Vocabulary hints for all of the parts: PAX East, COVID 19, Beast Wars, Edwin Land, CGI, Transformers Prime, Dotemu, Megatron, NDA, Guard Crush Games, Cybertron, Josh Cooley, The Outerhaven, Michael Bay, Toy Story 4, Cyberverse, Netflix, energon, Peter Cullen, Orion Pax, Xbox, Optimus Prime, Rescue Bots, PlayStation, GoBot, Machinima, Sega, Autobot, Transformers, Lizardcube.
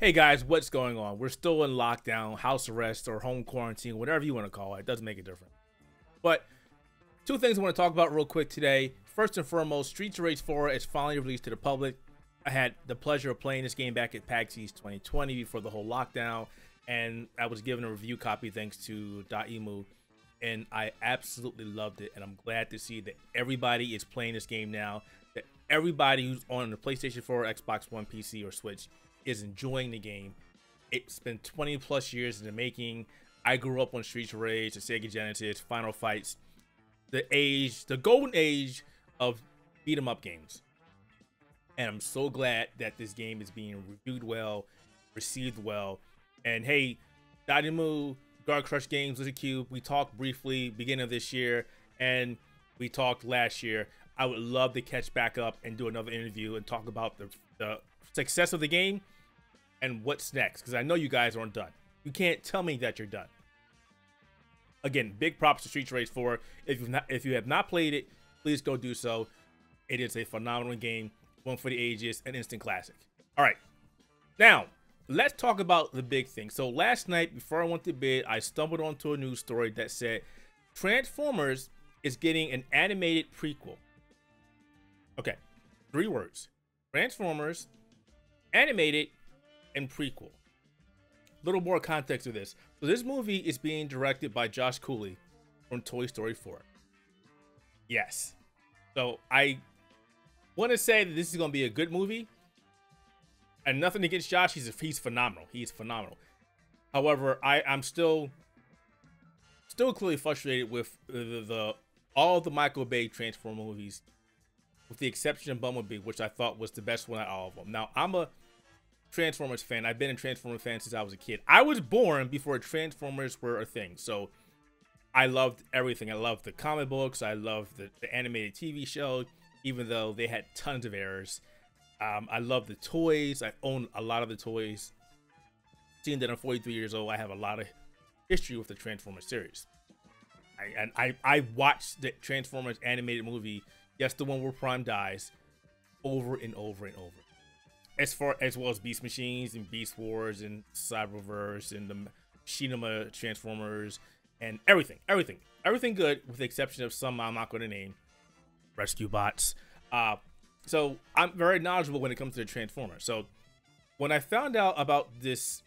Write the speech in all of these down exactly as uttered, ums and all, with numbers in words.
Hey guys, what's going on? We're still in lockdown, house arrest, or home quarantine, whatever you want to call it. It doesn't make a difference. But two things I want to talk about real quick today. First and foremost, Streets of Rage four is finally released to the public. I had the pleasure of playing this game back at PAX East twenty twenty before the whole lockdown, and I was given a review copy thanks to Dotemu, and I absolutely loved it. And I'm glad to see that everybody is playing this game now, that everybody who's on the PlayStation four, Xbox One, P C, or Switch is enjoying the game. It's been twenty plus years in the making. I grew up on Streets of Rage, the Sega Genesis, Final Fights, the age, the golden age of beat 'em up games. And I'm so glad that this game is being reviewed well, received well. And hey, Dotemu, Guard Crush Games, Lizardcube, we talked briefly beginning of this year, and we talked last year. I would love to catch back up and do another interview and talk about the, the success of the game and what's next, because I know you guys aren't done. You can't tell me that you're done. Again, big props to Streets of Rage four. If you've not, if you have not played it, please go do so. It is a phenomenal game, one for the ages, an instant classic. All right, now let's talk about the big thing. So last night, before I went to bed, I stumbled onto a news story that said Transformers is getting an animated prequel. Okay, three words: Transformers, animated, and prequel. A little more context to this. So this movie is being directed by Josh Cooley from Toy Story four. Yes. So I want to say that this is going to be a good movie. And nothing against Josh. He's, he's phenomenal. He's phenomenal. However, I, I'm still still clearly frustrated with the, the, the all the Michael Bay Transformer movies, with the exception of Bumblebee, which I thought was the best one out of all of them. Now, I'm a Transformers fan. I've been a Transformers fan since I was a kid. I was born before Transformers were a thing. So I loved everything. I loved the comic books. I loved the, the animated T V show, even though they had tons of errors. Um, I love the toys. I own a lot of the toys. Seeing that I'm forty-three years old, I have a lot of history with the Transformers series. I, and I, I watched the Transformers animated movie, yes, the one where Prime dies, over and over and over. As far as well as Beast Machines and Beast Wars and Cyberverse and the Machinima Transformers and everything, everything, everything good, with the exception of some I'm not going to name, Rescue Bots. Uh, so I'm very knowledgeable when it comes to the Transformers. So when I found out about this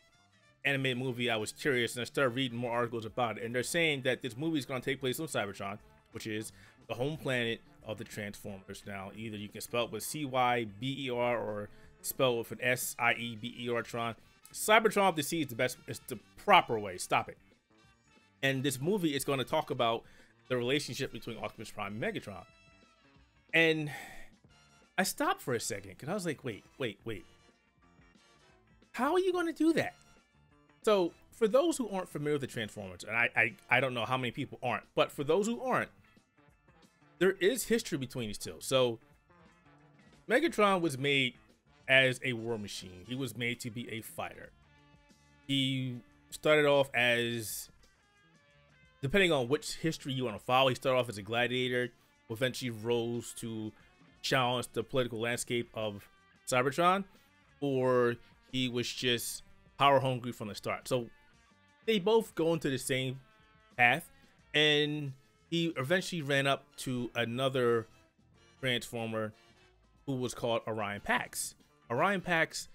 animated movie, I was curious and I started reading more articles about it. And they're saying that this movie is going to take place on Cybertron, which is the home planet of the Transformers. Now, either you can spell it with C Y B E R or spelled with an S I E B E R Tron. Cybertron of the Sea is the best, it's the proper way. Stop it. And this movie is going to talk about the relationship between Optimus Prime and Megatron. And I stopped for a second because I was like, wait, wait, wait. How are you going to do that? So for those who aren't familiar with the Transformers, and I, I, I don't know how many people aren't, but for those who aren't, there is history between these two. So Megatron was made as a war machine. He was made to be a fighter. He started off as, depending on which history you want to follow, he started off as a gladiator, eventually rose to challenge the political landscape of Cybertron, or he was just power hungry from the start. So they both go into the same path, and he eventually ran up to another Transformer who was called Orion Pax. Orion Pax,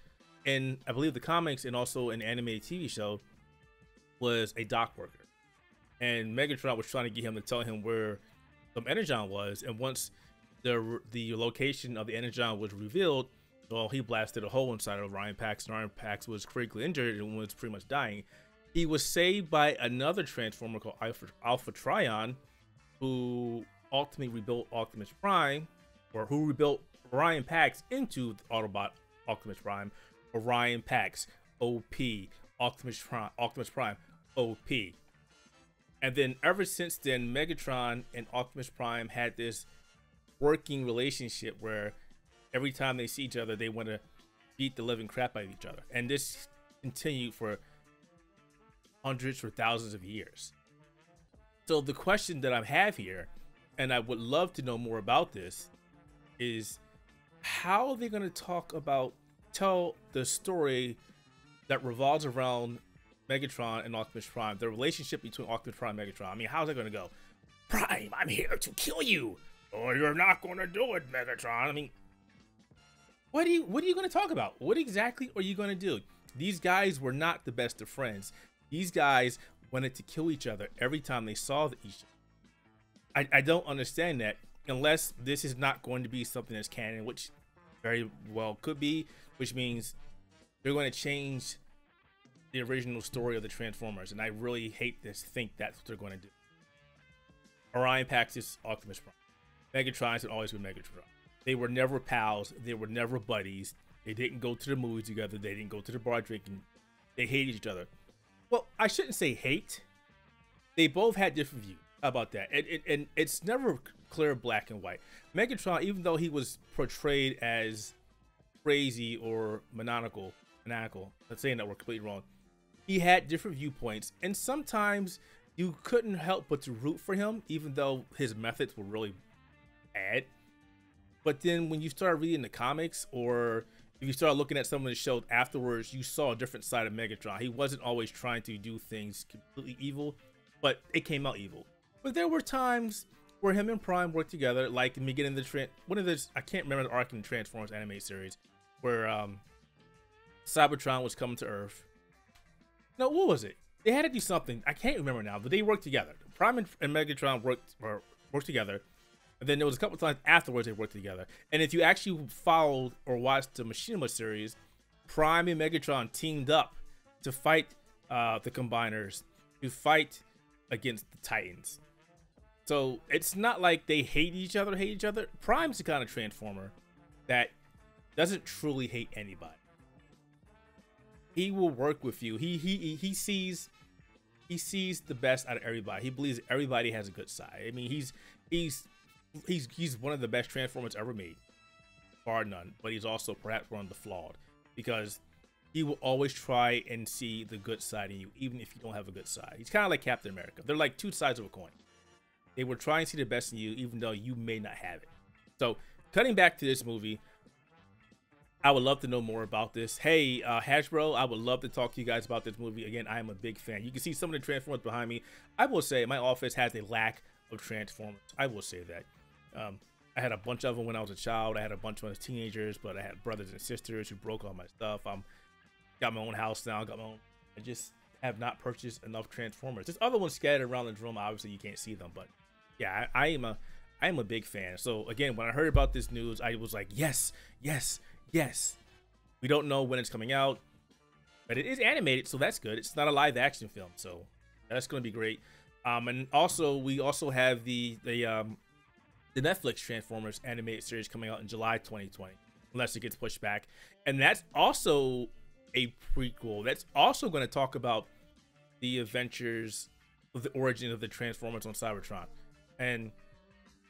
in I believe the comics and also an animated T V show, was a dock worker. And Megatron was trying to get him to tell him where some energon was. And once the the location of the energon was revealed, well, he blasted a hole inside of Orion Pax, and Orion Pax was critically injured and was pretty much dying. He was saved by another Transformer called Alpha, Alpha Trion, who ultimately rebuilt Optimus Prime, or who rebuilt Orion Pax into the Autobot Optimus Prime. Orion Pax, O P, Optimus Prime, Optimus Prime, O P. And then ever since then, Megatron and Optimus Prime had this working relationship where every time they see each other, they want to beat the living crap out of each other. And this continued for hundreds or thousands of years. So the question that I have here, and I would love to know more about this, is how are they going to talk about, tell the story that revolves around Megatron and Optimus Prime, the relationship between Optimus Prime and Megatron. I mean, how's that going to go? Prime, I'm here to kill you. Oh, you're not going to do it, Megatron. I mean, what are you, what are you going to talk about? What exactly are you going to do? These guys were not the best of friends. These guys wanted to kill each other every time they saw the each other. I, I don't understand that, unless this is not going to be something that's canon, which very well could be, which means they're going to change the original story of the Transformers. And I really hate this, think that's what they're going to do. Orion Pax is Optimus Prime. Megatron should always be Megatron. They were never pals. They were never buddies. They didn't go to the movies together. They didn't go to the bar drinking. They hated each other. Well, I shouldn't say hate. They both had different views. How about that? And, and, and it's never clear black and white. Megatron, even though he was portrayed as crazy or maniacal, maniacal, let's say that we're completely wrong, he had different viewpoints. And sometimes you couldn't help but to root for him, even though his methods were really bad. But then when you start reading the comics, or if you start looking at some of the shows afterwards, you saw a different side of Megatron. He wasn't always trying to do things completely evil, but it came out evil. But there were times where him and Prime worked together, like in the beginning of the one of those, I can't remember the arc in the Transformers anime series, where um, Cybertron was coming to Earth. No, what was it? They had to do something. I can't remember now, but they worked together. Prime and, and Megatron worked or worked together, and then there was a couple of times afterwards they worked together. And if you actually followed or watched the Machinima series, Prime and Megatron teamed up to fight uh, the Combiners, to fight against the Titans. So it's not like they hate each other, hate each other. Prime's the kind of Transformer that doesn't truly hate anybody. He will work with you. He he he sees he sees the best out of everybody. He believes everybody has a good side. I mean, he's he's he's he's one of the best Transformers ever made, bar none. But he's also perhaps one of the flawed, because he will always try and see the good side in you, even if you don't have a good side. He's kind of like Captain America. They're like two sides of a coin. They were trying to see the best in you, even though you may not have it. So cutting back to this movie, I would love to know more about this. Hey, uh, Hasbro, I would love to talk to you guys about this movie. Again, I am a big fan. You can see some of the Transformers behind me. I will say my office has a lack of Transformers. I will say that. Um, I had a bunch of them when I was a child. I had a bunch when I was teenagers, but I had brothers and sisters who broke all my stuff. I'm got my own house now. Got my own. I just have not purchased enough Transformers. There's other ones scattered around the room. Obviously, you can't see them, but yeah, I, I am a, I am a big fan. So again, when I heard about this news, I was like, yes, yes, yes. We don't know when it's coming out, but it is animated, so that's good. It's not a live action film, so that's going to be great. Um, and also, we also have the the um, the Netflix Transformers animated series coming out in July twenty twenty, unless it gets pushed back. And that's also a prequel. That's also going to talk about the adventures of the origin of the Transformers on Cybertron. And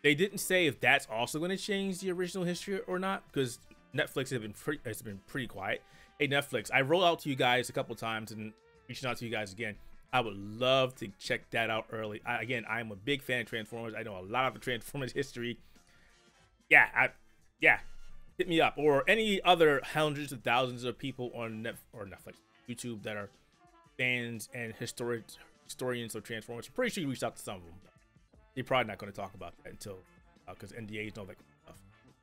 they didn't say if that's also going to change the original history or not, because Netflix has been pretty, has been pretty quiet. Hey, Netflix, I rolled out to you guys a couple times and reaching out to you guys again. I would love to check that out early. I, again, I'm a big fan of Transformers. I know a lot of the Transformers history. Yeah, I, yeah, hit me up, or any other hundreds of thousands of people on Netflix or Netflix, YouTube that are fans and historic historians of Transformers. I'm pretty sure you reached out to some of them. You're probably not going to talk about that until, because uh, N D As and all that stuff,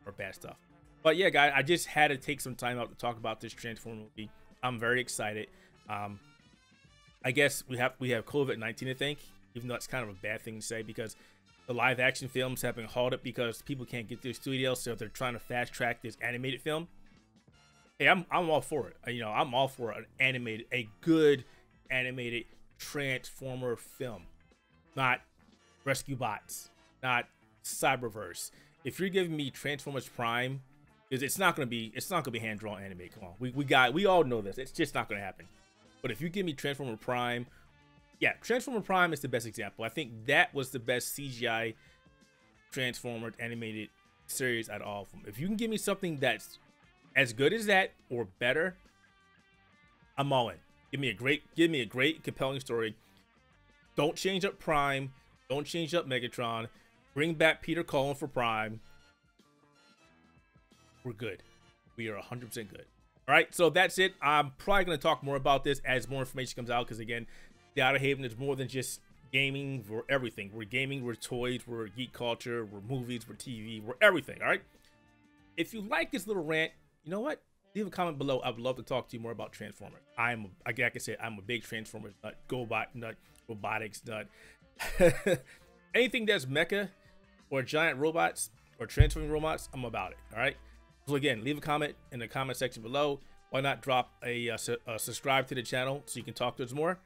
or bad stuff. But yeah, guys, I just had to take some time out to talk about this Transformer movie. I'm very excited. Um, I guess we have we have COVID nineteen, I think, even though it's kind of a bad thing to say, because the live action films have been halted because people can't get to the studio, so they're trying to fast track this animated film. Hey, I'm I'm all for it. You know, I'm all for an animated, a good animated Transformer film, not Rescue Bots, not Cyberverse. If you're giving me Transformers Prime, because it's not gonna be, it's not gonna be hand drawn anime. Come on, we we got, we all know this. It's just not gonna happen. But if you give me Transformer Prime, yeah, Transformer Prime is the best example. I think that was the best C G I Transformers animated series out of all of them. If you can give me something that's as good as that or better, I'm all in. Give me a great, give me a great, compelling story. Don't change up Prime. Don't change up Megatron. Bring back Peter Cullen for Prime. We're good. We are one hundred percent good. All right, so that's it. I'm probably going to talk more about this as more information comes out, because again, The Outerhaven is more than just gaming. We're everything. We're gaming, we're toys, we're geek culture, we're movies, we're T V, we're everything. All right, if you like this little rant, you know what, leave a comment below. I'd love to talk to you more about Transformers. I'm a, like I said, I'm a big Transformers nut, GoBot nut, robotics nut. Anything that's mecha or giant robots or transforming robots, I'm about it. All right, so again, leave a comment in the comment section below. Why not drop a, uh, su uh, subscribe to the channel so you can talk to us more,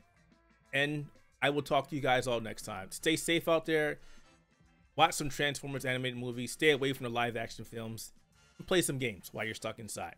and I will talk to you guys all next time. Stay safe out there, watch some Transformers animated movies, stay away from the live action films, and play some games while you're stuck inside.